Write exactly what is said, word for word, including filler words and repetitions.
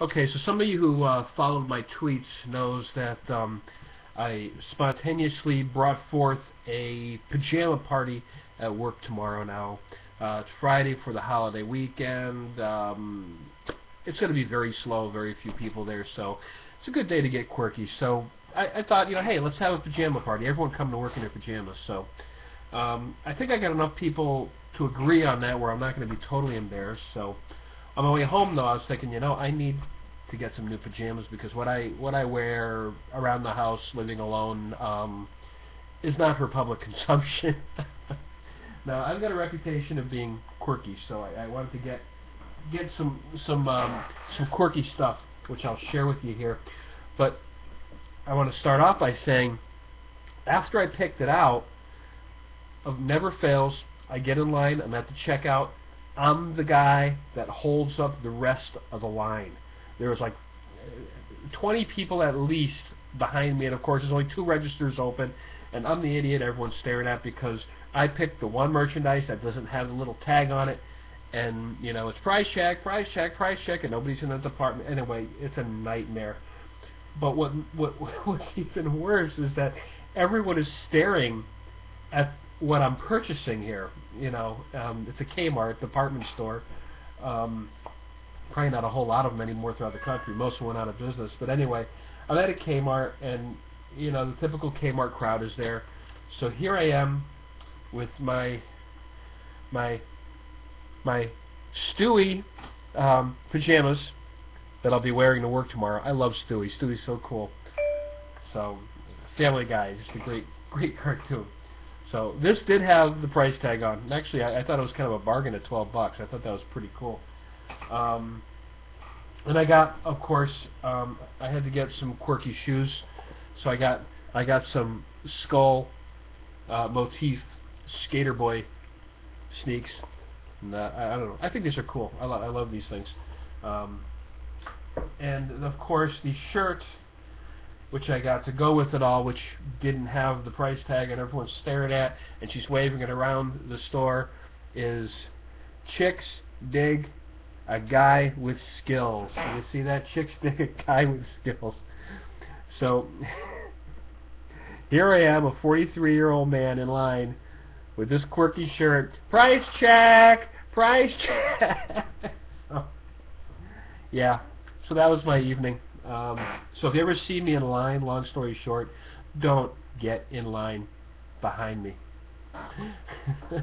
Okay, so some of you who uh, followed my tweets knows that um, I spontaneously brought forth a pajama party at work tomorrow now. Uh, it's Friday for the holiday weekend. Um, it's going to be very slow, very few people there, so it's a good day to get quirky. So I, I thought, you know, hey, let's have a pajama party. Everyone come to work in their pajamas. So um, I think I got enough people to agree on that where I'm not going to be totally embarrassed. So on my way home, though, I was thinking, you know, I need to get some new pajamas because what I what I wear around the house, living alone, um, is not for public consumption. Now, I've got a reputation of being quirky, so I, I wanted to get get some some um, some quirky stuff, which I'll share with you here. But I want to start off by saying, after I picked it out, of never fails, I get in line. I'm at the checkout. I'm the guy that holds up the rest of the line. There was like twenty people at least behind me, and of course there's only two registers open, and I'm the idiot everyone's staring at because I picked the one merchandise that doesn't have the little tag on it, and you know, it's price check, price check, price check, and nobody's in the department. Anyway, it's a nightmare. But what what what's even worse is that everyone is staring at what I'm purchasing here. You know, um, it's a Kmart department store. Um, probably not a whole lot of them anymore throughout the country. Most of them went out of business. But anyway, I'm at a Kmart, and you know, the typical Kmart crowd is there. So here I am with my my my Stewie um, pajamas that I'll be wearing to work tomorrow. I love Stewie. Stewie's so cool. So Family Guy, just a great great cartoon. So this did have the price tag on. Actually, I, I thought it was kind of a bargain at twelve bucks. I thought that was pretty cool. Um, and I got, of course, um, I had to get some quirky shoes. So I got, I got some skull uh, motif skater boy sneaks. And, uh, I, I don't know. I think these are cool. I, lo I love these things. Um, and of course, the shirt, which I got to go with it all, which didn't have the price tag and everyone's staring at, and she's waving it around the store, is Chicks Dig a Guy with Skills. You see that? Chicks Dig a Guy with Skills. So here I am, a forty-three-year-old man in line with this quirky shirt. Price check! Price check! So, yeah, so that was my evening. Um, so if you ever see me in line, long story short, don't get in line behind me.